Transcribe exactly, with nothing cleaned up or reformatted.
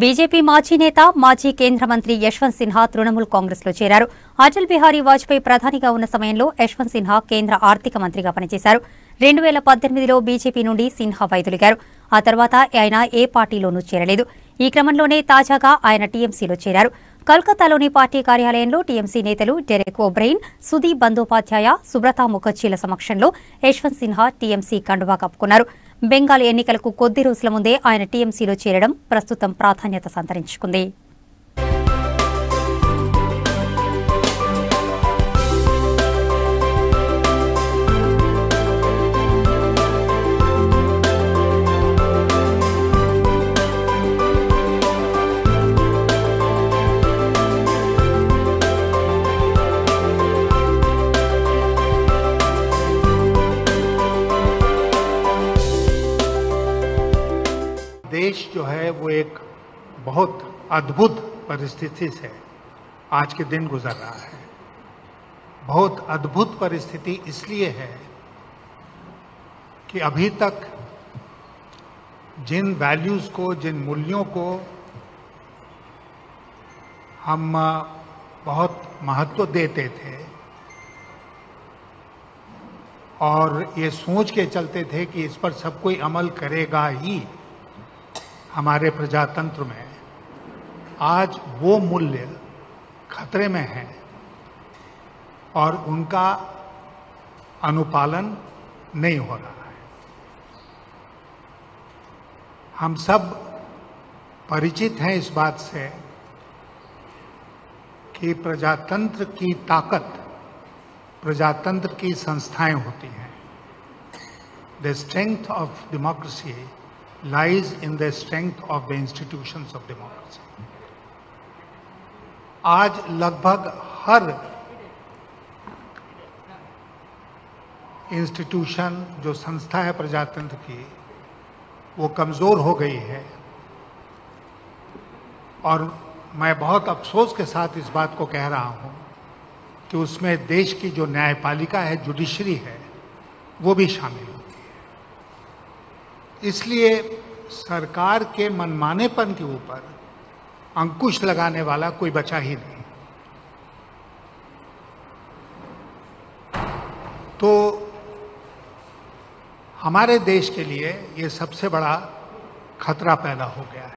BJP మాజీ నేత మాజీ కేంద్ర మంత్రి యశ్వంత్ సిన్హా తృణమూల్ కాంగ్రెస్లో చేరారు. అటల్ బిహారీ వాజ్పేయీ ప్రధానిగా ఉన్న సమయంలో యశ్వంత్ సిన్హా కేంద్ర ఆర్థిక మంత్రిగా పనిచేశారు. రెండు వేల పద్దెనిమిదిలో బీజేపీ నుండి సిన్హా వైదొలిగారు. ఆ తర్వాత ఆయన ఏ పార్టీలోనూ చేరలేదు. ఈ క్రమంలోనే తాజాగా ఆయన టీఎంసీలో చేరారు. కల్కత్తాలోని పార్టీ కార్యాలయంలో టీఎంసీ నేతలు డెరెక్ ఓబ్రెన్, సుది బందోపాధ్యాయ, సుబ్రతా ముఖర్జీల సమక్షంలో యశ్వంత్ సిన్హా టీఎంసీ కండువా కప్పుకున్నారు. బెంగాల్ ఎన్నికలకు కొద్ది రోజుల ముందే ఆయన టీఎంసీలో చేరడం ప్రస్తుతం ప్రాధాన్యత సంతరించుకుంది. देश जो है वो एक बहुत अद्भुत परिस्थिति से आज के दिन गुजर रहा है. बहुत अद्भुत परिस्थिति इसलिए है कि अभी तक जिन वैल्यूज को, जिन मूल्यों को हम बहुत महत्व देते थे और ये सोच के चलते थे कि इस पर सब कोई अमल करेगा ही, हमारे प्रजातंत्र में आज वो मूल्य खतरे में हैं और उनका अनुपालन नहीं हो रहा है. हम सब परिचित हैं इस बात से कि प्रजातंत्र की ताकत प्रजातंत्र की संस्थाएं होती हैं. The strength of democracy lies in the strength of the institutions of democracy. आज लगभग हर इंस्टीट्यूशन, जो संस्था है प्रजातंत्र की, वो कमजोर हो गई है और मैं बहुत अफसोस के साथ इस बात को कह रहा हूं कि उसमें देश की जो न्यायपालिका है, जुडिशरी है, वो भी शामिल है. इसलिए सरकार के मनमानेपन के ऊपर अंकुश लगाने वाला कोई बचा ही नहीं. तो हमारे देश के लिए ये सबसे बड़ा खतरा पैदा हो गया है.